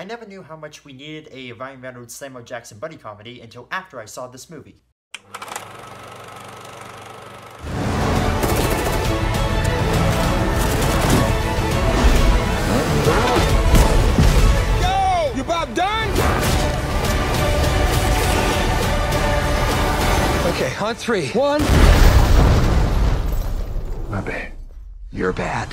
I never knew how much we needed a Ryan Reynolds Samuel L. Jackson buddy comedy until after I saw this movie. Yo! You about done? Okay, on three. One. My bad. You're bad.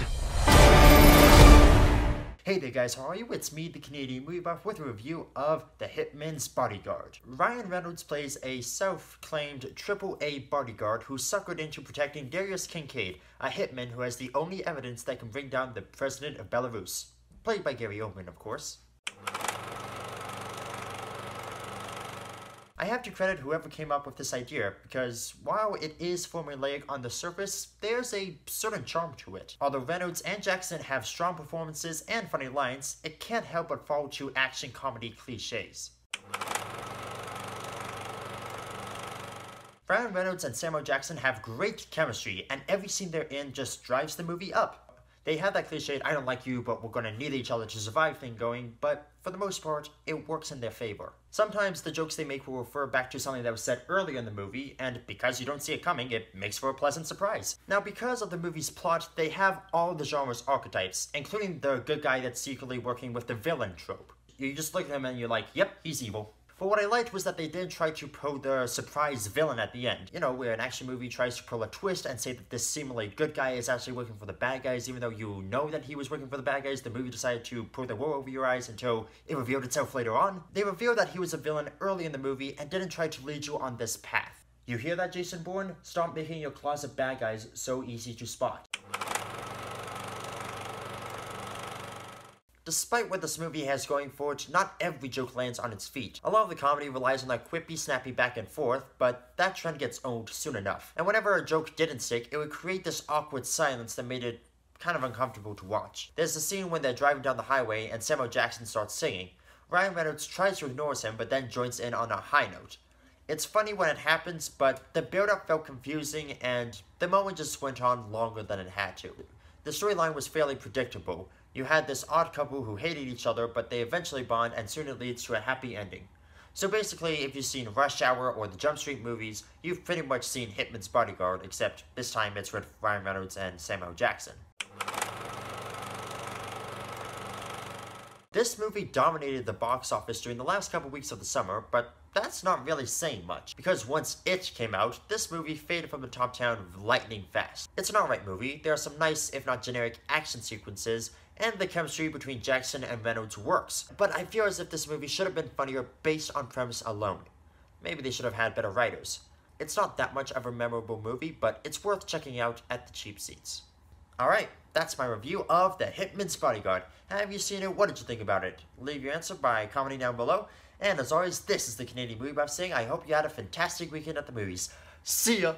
Hey there guys, how are you? It's me, the Canadian Movie Buff, with a review of The Hitman's Bodyguard. Ryan Reynolds plays a self-claimed triple-A bodyguard who's suckered into protecting Darius Kincaid, a hitman who has the only evidence that can bring down the president of Belarus. Played by Gary Oldman, of course. I have to credit whoever came up with this idea, because while it is formulaic on the surface, there's a certain charm to it. Although Reynolds and Jackson have strong performances and funny lines, it can't help but fall to action comedy cliches. Ryan Reynolds and Samuel Jackson have great chemistry, and every scene they're in just drives the movie up. They have that cliched "I don't like you, but we're gonna need each other to survive" thing going, but for the most part, it works in their favor. Sometimes the jokes they make will refer back to something that was said earlier in the movie, and because you don't see it coming, it makes for a pleasant surprise. Now, because of the movie's plot, they have all the genre's archetypes, including the good guy that's secretly working with the villain trope. You just look at him and you're like, yep, he's evil. But what I liked was that they did try to pull the surprise villain at the end. You know, where an action movie tries to pull a twist and say that this seemingly good guy is actually working for the bad guys, even though you know that he was working for the bad guys. The movie decided to pull the wool over your eyes until it revealed itself later on. They revealed that he was a villain early in the movie and didn't try to lead you on this path. You hear that, Jason Bourne? Stop making your closet bad guys so easy to spot. Despite what this movie has going for it, not every joke lands on its feet. A lot of the comedy relies on that quippy, snappy back and forth, but that trend gets old soon enough. And whenever a joke didn't stick, it would create this awkward silence that made it kind of uncomfortable to watch. There's a scene when they're driving down the highway and Samuel Jackson starts singing. Ryan Reynolds tries to ignore him, but then joins in on a high note. It's funny when it happens, but the build-up felt confusing and the moment just went on longer than it had to. The storyline was fairly predictable. You had this odd couple who hated each other, but they eventually bond, and soon it leads to a happy ending. So basically, if you've seen Rush Hour or the Jump Street movies, you've pretty much seen Hitman's Bodyguard, except this time it's with Ryan Reynolds and Samuel Jackson. This movie dominated the box office during the last couple weeks of the summer, but that's not really saying much, because once it came out, this movie faded from the top town lightning fast. It's an alright movie, there are some nice, if not generic, action sequences, and the chemistry between Jackson and Reynolds works, but I feel as if this movie should have been funnier based on premise alone. Maybe they should have had better writers. It's not that much of a memorable movie, but it's worth checking out at the cheap seats. Alright, that's my review of The Hitman's Bodyguard. Have you seen it? What did you think about it? Leave your answer by commenting down below. And as always, this is the Canadian Movie Buff saying I hope you had a fantastic weekend at the movies. See ya!